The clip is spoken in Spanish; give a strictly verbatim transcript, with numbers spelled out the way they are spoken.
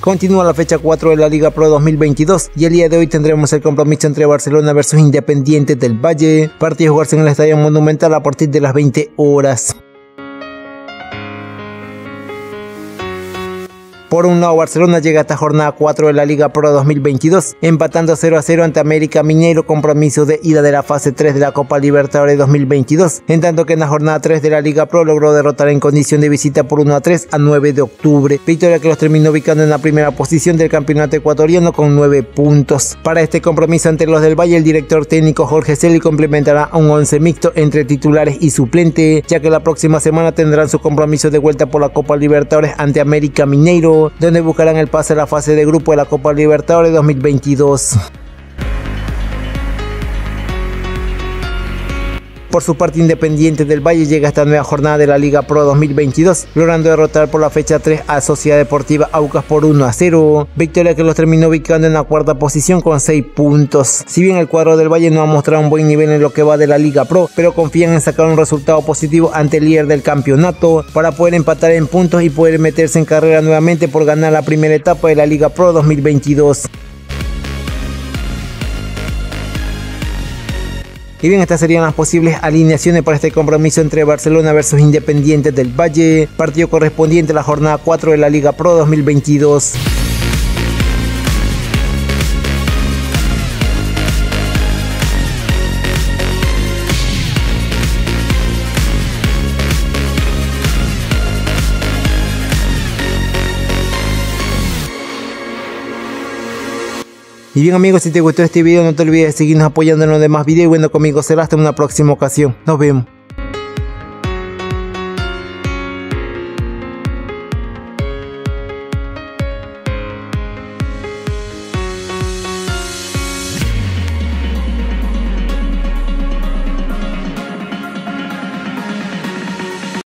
Continúa la fecha cuatro de la Liga Pro dos mil veintidós y el día de hoy tendremos el compromiso entre Barcelona versus Independiente del Valle, partido a jugarse en el Estadio Monumental a partir de las veinte horas. Por un lado, Barcelona llega a esta jornada cuatro de la Liga Pro dos mil veintidós, empatando cero a cero ante América Mineiro, compromiso de ida de la fase tres de la Copa Libertadores dos mil veintidós, en tanto que en la jornada tres de la Liga Pro logró derrotar en condición de visita por uno a tres a nueve de octubre, victoria que los terminó ubicando en la primera posición del campeonato ecuatoriano con nueve puntos. Para este compromiso ante los del Valle, el director técnico Jorge Celi complementará un once mixto entre titulares y suplente, ya que la próxima semana tendrán su compromiso de vuelta por la Copa Libertadores ante América Mineiro, donde buscarán el pase a la fase de grupo de la Copa Libertadores dos mil veintidós. Por su parte, Independiente del Valle llega a esta nueva jornada de la Liga Pro dos mil veintidós, logrando derrotar por la fecha tres a Sociedad Deportiva Aucas por uno a cero, victoria que los terminó ubicando en la cuarta posición con seis puntos. Si bien el cuadro del Valle no ha mostrado un buen nivel en lo que va de la Liga Pro, pero confían en sacar un resultado positivo ante el líder del campeonato para poder empatar en puntos y poder meterse en carrera nuevamente por ganar la primera etapa de la Liga Pro dos mil veintidós. Y bien, estas serían las posibles alineaciones para este compromiso entre Barcelona versus Independiente del Valle, partido correspondiente a la jornada cuatro de la Liga Pro dos mil veintidós. Y bien amigos, si te gustó este video no te olvides de seguirnos apoyando en los demás videos y bueno, conmigo será hasta una próxima ocasión. Nos vemos.